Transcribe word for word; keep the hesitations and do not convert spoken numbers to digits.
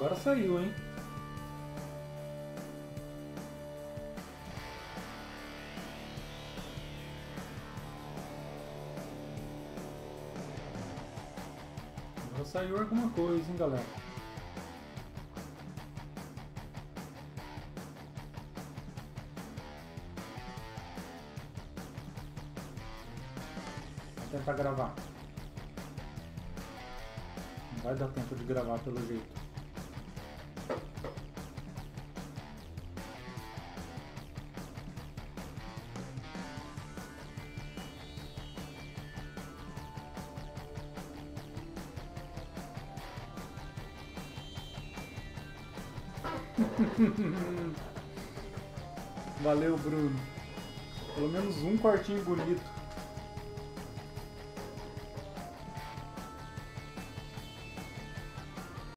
agora saiu, hein? Agora saiu alguma coisa, hein, galera? Vou tentar gravar. Não vai dar tempo de gravar pelo jeito. Valeu, Bruno. Pelo menos um cortinho bonito.